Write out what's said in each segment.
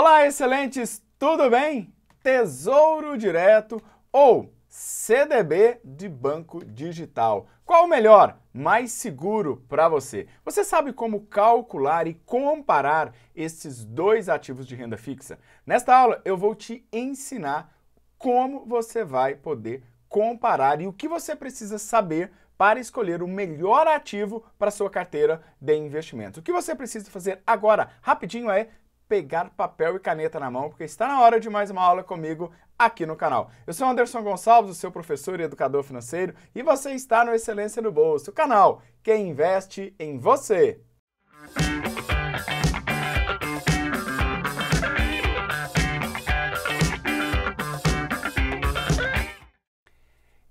Olá, excelentes, tudo bem? Tesouro Direto ou CDB de Banco Digital. Qual o melhor, mais seguro para você? Você sabe como calcular e comparar esses dois ativos de renda fixa? Nesta aula eu vou te ensinar como você vai poder comparar e o que você precisa saber para escolher o melhor ativo para sua carteira de investimentos. O que você precisa fazer agora, rapidinho, é pegar papel e caneta na mão, porque está na hora de mais uma aula comigo aqui no canal. Eu sou Anderson Gonçalves, o seu professor e educador financeiro, e você está no Excelência no Bolso, o canal que investe em você.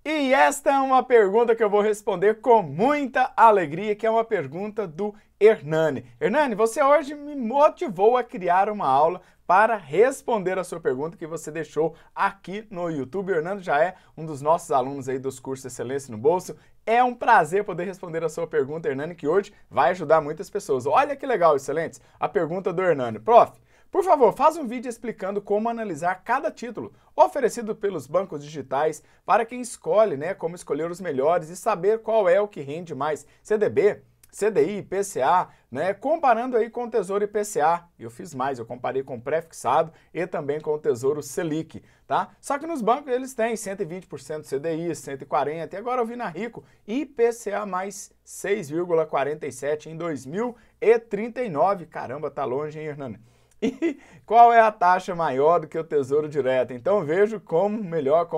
E esta é uma pergunta que eu vou responder com muita alegria, que é uma pergunta do Hernani. Hernani, você hoje me motivou a criar uma aula para responder a sua pergunta que você deixou aqui no YouTube. O Hernani já é um dos nossos alunos aí dos cursos Excelência no Bolso. É um prazer poder responder a sua pergunta, Hernani, que hoje vai ajudar muitas pessoas. Olha que legal, excelentes, a pergunta do Hernani. Prof, por favor, faz um vídeo explicando como analisar cada título oferecido pelos bancos digitais para quem escolhe, né, como escolher os melhores e saber qual é o que rende mais. CDB, CDI, IPCA, né, comparando aí com o Tesouro IPCA. Eu fiz mais, eu comparei com o Prefixado e também com o Tesouro Selic, tá? Só que nos bancos eles têm 120% CDI, 140%, e agora eu vi na Rico, IPCA mais 6,47 em 2039. Caramba, tá longe, hein, Hernani? E qual é a taxa maior do que o Tesouro Direto? Então vejo como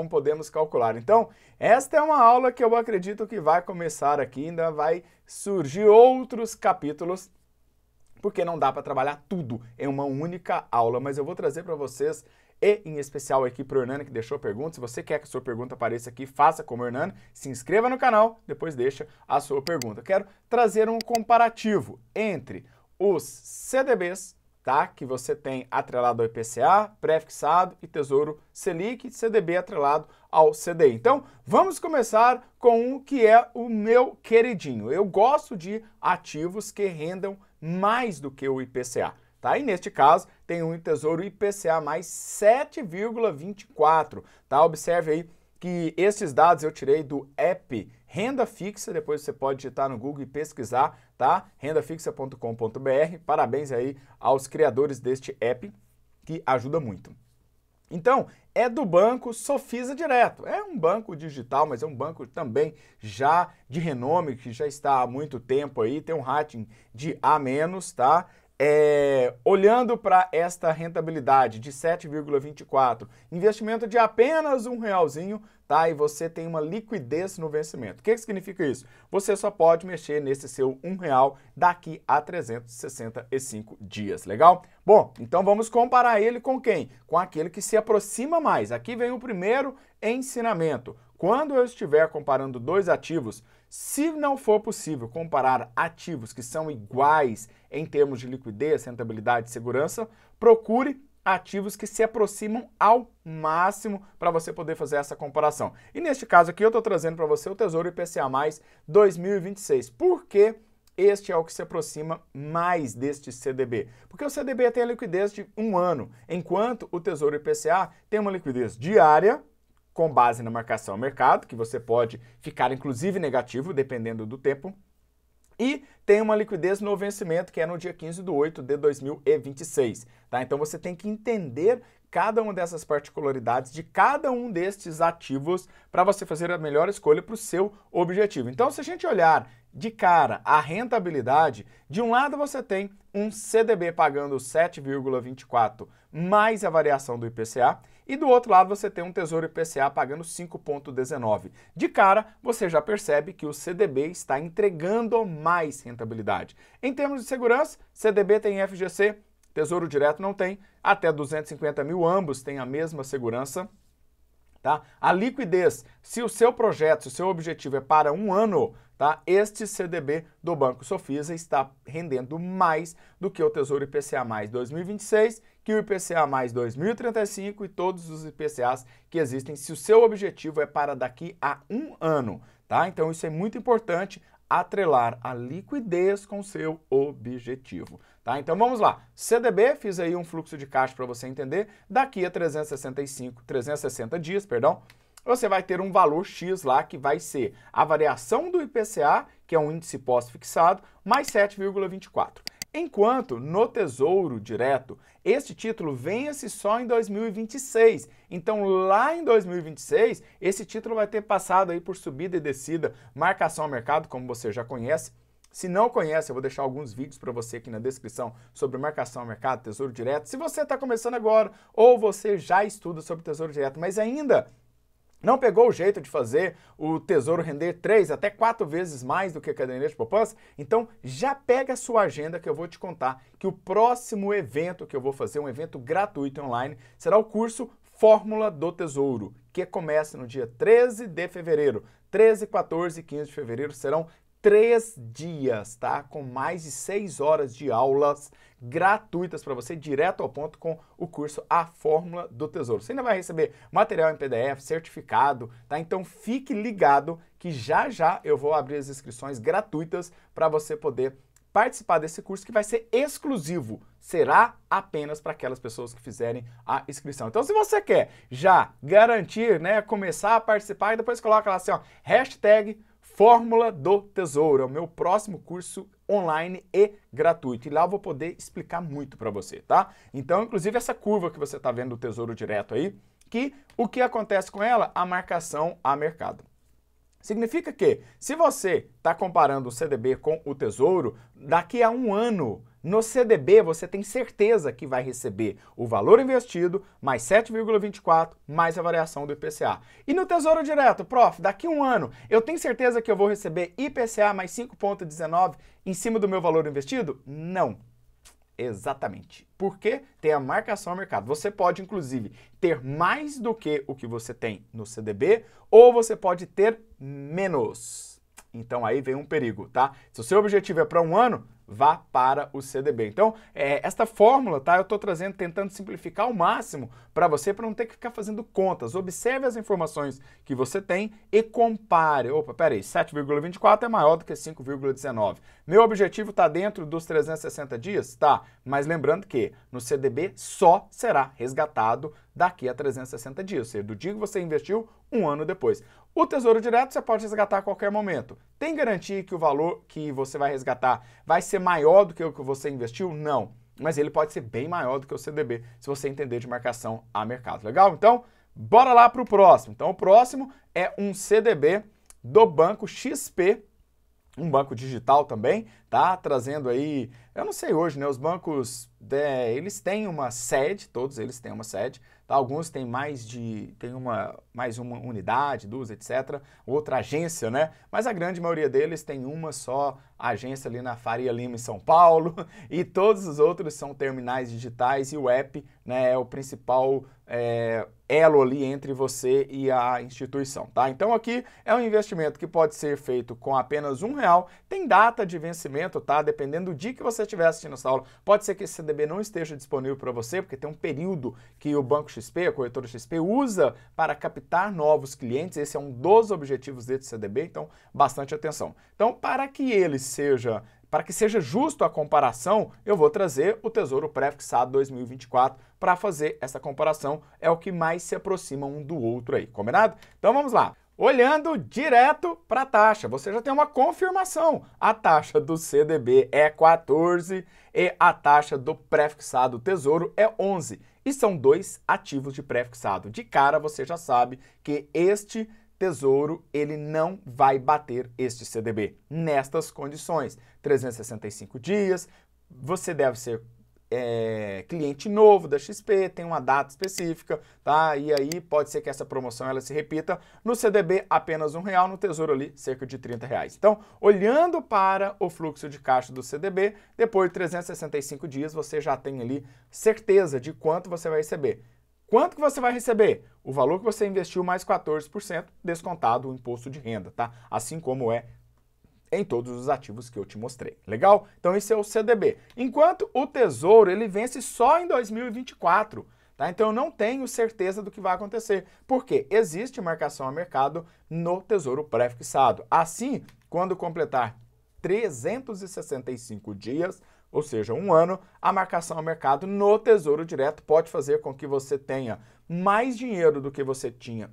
podemos calcular. Então, esta é uma aula que eu acredito que vai começar aqui, ainda vai surgir outros capítulos, porque não dá para trabalhar tudo em uma única aula, mas eu vou trazer para vocês, e em especial aqui para o Hernani, que deixou perguntas. Se você quer que a sua pergunta apareça aqui, faça como o Hernani, se inscreva no canal, depois deixa a sua pergunta. Quero trazer um comparativo entre os CDBs, tá? Que você tem atrelado ao IPCA, pré-fixado e Tesouro Selic, e CDB atrelado ao CDI. Então, vamos começar com um que é o meu queridinho. Eu gosto de ativos que rendam mais do que o IPCA, tá? E neste caso, tem um Tesouro IPCA mais 7,24, tá? Observe aí que esses dados eu tirei do app Renda Fixa, depois você pode digitar no Google e pesquisar, tá? rendafixa.com.br. Parabéns aí aos criadores deste app, que ajuda muito. Então, é do banco Sofisa Direto. É um banco digital, mas é um banco também já de renome, que já está há muito tempo aí, tem um rating de A-, tá? Olhando para esta rentabilidade de 7,24, investimento de apenas R$1, tá? E você tem uma liquidez no vencimento. O que significa isso? Você só pode mexer nesse seu R$1 daqui a 365 dias, legal? Bom, então vamos comparar ele com quem? Com aquele que se aproxima mais. Aqui vem o primeiro ensinamento. Quando eu estiver comparando dois ativos, se não for possível comparar ativos que são iguais em termos de liquidez, rentabilidade e segurança, procure ativos que se aproximam ao máximo para você poder fazer essa comparação. E neste caso aqui eu estou trazendo para você o Tesouro IPCA mais 2026. Por quê? Este é o que se aproxima mais deste CDB, porque o CDB tem a liquidez de um ano, enquanto o Tesouro IPCA tem uma liquidez diária, com base na marcação a mercado, que você pode ficar inclusive negativo, dependendo do tempo, e tem uma liquidez no vencimento, que é no dia 15/8/2026, tá? Então você tem que entender cada uma dessas particularidades de cada um destes ativos para você fazer a melhor escolha para o seu objetivo. Então, se a gente olhar de cara a rentabilidade, de um lado você tem um CDB pagando 7,24 mais a variação do IPCA, e do outro lado você tem um Tesouro IPCA pagando 5,19. De cara, você já percebe que o CDB está entregando mais rentabilidade. Em termos de segurança, CDB tem FGC, Tesouro Direto não tem, até 250 mil ambos têm a mesma segurança, tá? A liquidez, se o seu projeto, se o seu objetivo é para um ano, tá? Este CDB do Banco Sofisa está rendendo mais do que o Tesouro IPCA mais 2026, que o IPCA mais 2035 e todos os IPCAs que existem, se o seu objetivo é para daqui a um ano, tá? Então isso é muito importante, atrelar a liquidez com o seu objetivo, Tá? Então vamos lá, CDB, fiz aí um fluxo de caixa para você entender, daqui a 360 dias, perdão, você vai ter um valor X lá que vai ser a variação do IPCA, que é um índice pós-fixado, mais 7,24. Enquanto no Tesouro Direto, este título vence só em 2026. Então lá em 2026, esse título vai ter passado aí por subida e descida, marcação a mercado, como você já conhece. Se não conhece, eu vou deixar alguns vídeos para você aqui na descrição sobre marcação a mercado, Tesouro Direto. Se você está começando agora ou você já estuda sobre Tesouro Direto, mas ainda não pegou o jeito de fazer o Tesouro render 3 até 4 vezes mais do que a caderneta de poupança? Então já pega a sua agenda que eu vou te contar que o próximo evento que eu vou fazer, um evento gratuito online, será o curso Fórmula do Tesouro, que começa no dia 13 de fevereiro. 13, 14 e 15 de fevereiro serão 3 dias, tá? Com mais de 6 horas de aulas gratuitas para você, direto ao ponto com o curso A Fórmula do Tesouro. Você ainda vai receber material em PDF, certificado, tá? Então fique ligado que já já eu vou abrir as inscrições gratuitas para você poder participar desse curso que vai ser exclusivo, será apenas para aquelas pessoas que fizerem a inscrição. Então se você quer já garantir, né, começar a participar e depois coloca lá assim, ó, hashtag Fórmula do Tesouro, é o meu próximo curso online e gratuito. E lá eu vou poder explicar muito para você, tá? Então, inclusive, essa curva que você está vendo do Tesouro Direto aí, que o que acontece com ela? A marcação a mercado. Significa que, se você está comparando o CDB com o Tesouro, daqui a um ano, no CDB, você tem certeza que vai receber o valor investido, mais 7,24, mais a variação do IPCA. E no Tesouro Direto, prof, daqui a um ano, eu tenho certeza que eu vou receber IPCA mais 5,19 em cima do meu valor investido? Não. Exatamente. Porque tem a marcação ao mercado. Você pode, inclusive, ter mais do que o que você tem no CDB, ou você pode ter menos. Então aí vem um perigo, tá? Se o seu objetivo é para um ano, vá para o CDB. Então, esta fórmula, tá? Eu estou trazendo, tentando simplificar ao máximo para você, para não ter que ficar fazendo contas. Observe as informações que você tem e compare. Opa, peraí, 7,24 é maior do que 5,19. Meu objetivo está dentro dos 360 dias? Tá, mas lembrando que no CDB só será resgatado daqui a 360 dias, ou seja, do dia que você investiu, um ano depois. O Tesouro Direto você pode resgatar a qualquer momento. Tem garantia que o valor que você vai resgatar vai ser maior do que o que você investiu? Não, mas ele pode ser bem maior do que o CDB, se você entender de marcação a mercado. Legal? Então, bora lá para o próximo. Então, o próximo é um CDB do Banco XP, um banco digital também, tá? Trazendo aí, eu não sei hoje, né? Os bancos, eles têm uma sede, todos eles têm uma sede, tá? Alguns têm mais uma unidade, duas, etc. Outra agência, né? Mas a grande maioria deles tem uma só agência ali na Faria Lima, em São Paulo, e todos os outros são terminais digitais e o app, né? É o principal elo ali entre você e a instituição, tá? Então aqui é um investimento que pode ser feito com apenas R$1, tem data de vencimento, tá? Dependendo do dia que você estiver assistindo essa aula, pode ser que esse CDB não esteja disponível para você, porque tem um período que o Banco XP, a corretora XP, usa para captar novos clientes, esse é um dos objetivos desse CDB, então bastante atenção. Então, para que seja justo a comparação, eu vou trazer o Tesouro Prefixado 2024 para fazer essa comparação, é o que mais se aproxima um do outro aí, combinado? Então vamos lá. Olhando direto para a taxa, você já tem uma confirmação. A taxa do CDB é 14 e a taxa do prefixado Tesouro é 11. E são dois ativos de prefixado. De cara você já sabe que este Tesouro, ele não vai bater este CDB nestas condições. 365 dias, você deve ser cliente novo da XP, tem uma data específica, tá? E aí pode ser que essa promoção ela se repita. No CDB, apenas R$1, no Tesouro ali, cerca de R$30. Então, olhando para o fluxo de caixa do CDB, depois de 365 dias, você já tem ali certeza de quanto você vai receber. Quanto que você vai receber? O valor que você investiu mais 14%, descontado o imposto de renda, tá? Assim como é em todos os ativos que eu te mostrei. Legal? Então esse é o CDB. Enquanto o Tesouro, ele vence só em 2024, tá? Então eu não tenho certeza do que vai acontecer, porque existe marcação a mercado no Tesouro prefixado. Assim, quando completar 365 dias, ou seja, um ano, a marcação a mercado no Tesouro Direto pode fazer com que você tenha mais dinheiro do que você tinha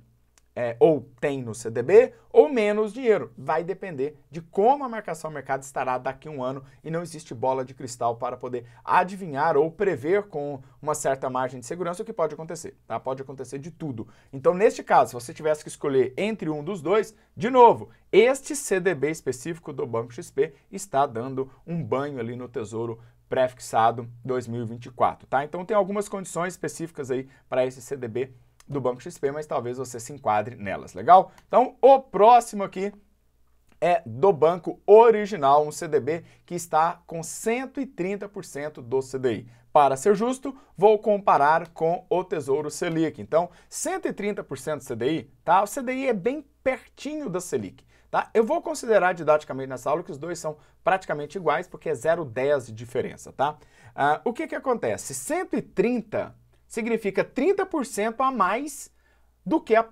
ou tem no CDB, ou menos dinheiro. Vai depender de como a marcação a mercado estará daqui a um ano e não existe bola de cristal para poder adivinhar ou prever com uma certa margem de segurança o que pode acontecer, tá? Pode acontecer de tudo. Então, neste caso, se você tivesse que escolher entre um dos dois, de novo, este CDB específico do Banco XP está dando um banho ali no Tesouro Prefixado 2024, tá? Então, tem algumas condições específicas aí para esse CDB do Banco XP, mas talvez você se enquadre nelas, legal? Então, o próximo aqui é do Banco Original, um CDB que está com 130% do CDI. Para ser justo, vou comparar com o Tesouro Selic. Então, 130% CDI, tá? O CDI é bem pertinho da Selic, tá? Eu vou considerar didaticamente nessa aula que os dois são praticamente iguais, porque é 0,10 de diferença, tá? O que que acontece? 130% significa 30% a mais do que o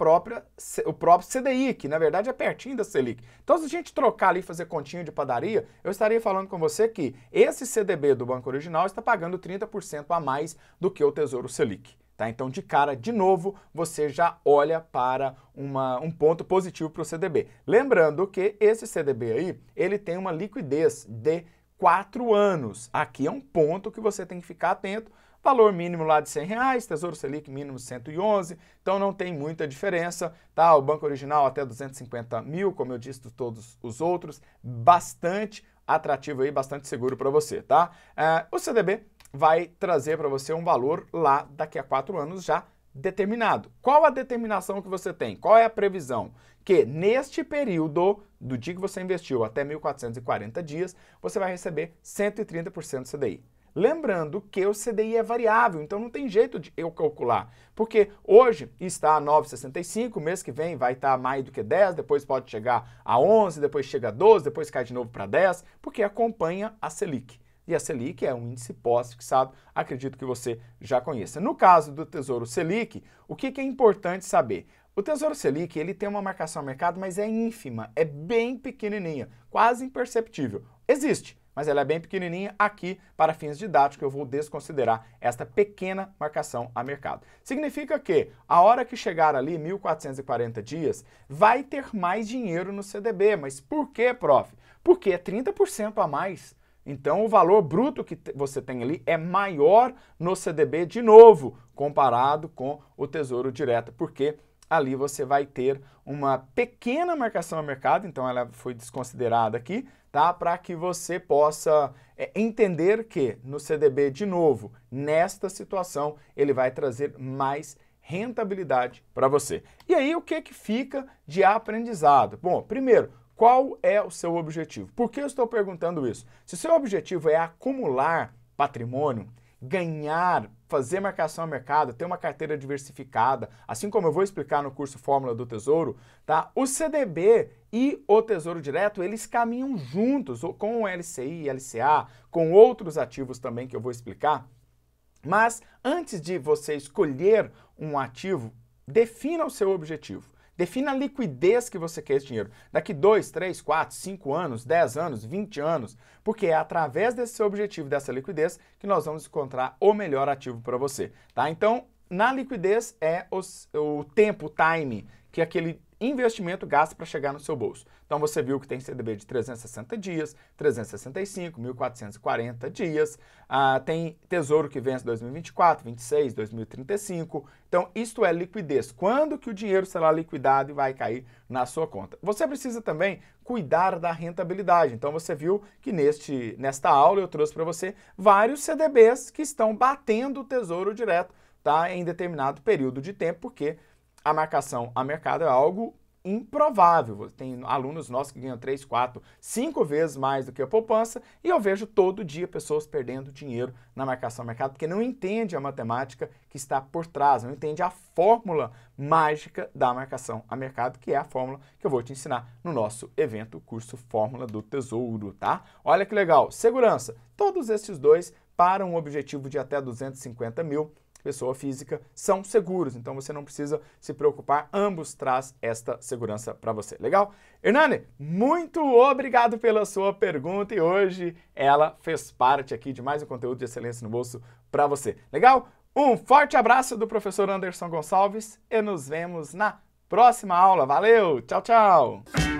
próprio CDI, que na verdade é pertinho da Selic. Então, se a gente trocar ali e fazer continha de padaria, eu estaria falando com você que esse CDB do Banco Original está pagando 30% a mais do que o Tesouro Selic, tá? Então, de cara, de novo, você já olha para um ponto positivo para o CDB. Lembrando que esse CDB aí, ele tem uma liquidez de 4 anos. Aqui é um ponto que você tem que ficar atento. Valor mínimo lá de R$100, Tesouro Selic mínimo 111, então não tem muita diferença, tá? O Banco Original até 250 mil, como eu disse, todos os outros, bastante atrativo aí, bastante seguro para você, tá? O CDB vai trazer para você um valor lá daqui a 4 anos já determinado. Qual a determinação que você tem? Qual é a previsão? Que neste período, do dia que você investiu até 1.440 dias, você vai receber 130% do CDI. Lembrando que o CDI é variável, então não tem jeito de eu calcular, porque hoje está a 9,65, mês que vem vai estar mais do que 10, depois pode chegar a 11, depois chega a 12, depois cai de novo para 10, porque acompanha a Selic. E a Selic é um índice pós-fixado, acredito que você já conheça. No caso do Tesouro Selic, o que é importante saber? O Tesouro Selic, ele tem uma marcação a mercado, mas é ínfima, é bem pequenininha, quase imperceptível. Existe, mas ela é bem pequenininha. Aqui, para fins didáticos, eu vou desconsiderar esta pequena marcação a mercado. Significa que, a hora que chegar ali, 1.440 dias, vai ter mais dinheiro no CDB. Mas por quê, prof? Porque é 30% a mais. Então, o valor bruto que você tem ali é maior no CDB, de novo, comparado com o Tesouro Direto, porque ali você vai ter uma pequena marcação a mercado, então ela foi desconsiderada aqui, tá? Para que você possa entender que no CDB, de novo, nesta situação, ele vai trazer mais rentabilidade para você. E aí, o que que fica de aprendizado? Bom, primeiro, qual é o seu objetivo? Por que eu estou perguntando isso? Se o seu objetivo é acumular patrimônio, ganhar, fazer marcação a mercado, ter uma carteira diversificada, assim como eu vou explicar no curso Fórmula do Tesouro, tá? O CDB e o Tesouro Direto, eles caminham juntos, com o LCI, LCA, com outros ativos também que eu vou explicar. Mas antes de você escolher um ativo, defina o seu objetivo. Defina a liquidez que você quer esse dinheiro. Daqui 2, 3, 4, 5 anos, 10 anos, 20 anos. Porque é através desse seu objetivo, dessa liquidez, que nós vamos encontrar o melhor ativo para você, tá? Então, na liquidez é o tempo, o time, que aquele investimento gasta para chegar no seu bolso. Então, você viu que tem CDB de 360 dias, 365, 1.440 dias, tem Tesouro que vence 2024, 26, 2035. Então, isto é liquidez. Quando que o dinheiro será liquidado e vai cair na sua conta? Você precisa também cuidar da rentabilidade. Então, você viu que nesta aula eu trouxe para você vários CDBs que estão batendo o Tesouro Direto, tá? Em determinado período de tempo, porque a marcação a mercado é algo improvável. Tem alunos nossos que ganham 3, 4, 5 vezes mais do que a poupança e eu vejo todo dia pessoas perdendo dinheiro na marcação a mercado porque não entende a matemática que está por trás, não entende a fórmula mágica da marcação a mercado, que é a fórmula que eu vou te ensinar no nosso evento, curso Fórmula do Tesouro, tá? Olha que legal, segurança. Todos esses dois para um objetivo de até 250 mil, pessoa física, são seguros. Então você não precisa se preocupar, ambos traz esta segurança para você. Legal? Hernani, muito obrigado pela sua pergunta e hoje ela fez parte aqui de mais um conteúdo de Excelência no Bolso para você. Legal? Um forte abraço do professor Anderson Gonçalves e nos vemos na próxima aula. Valeu! Tchau, tchau!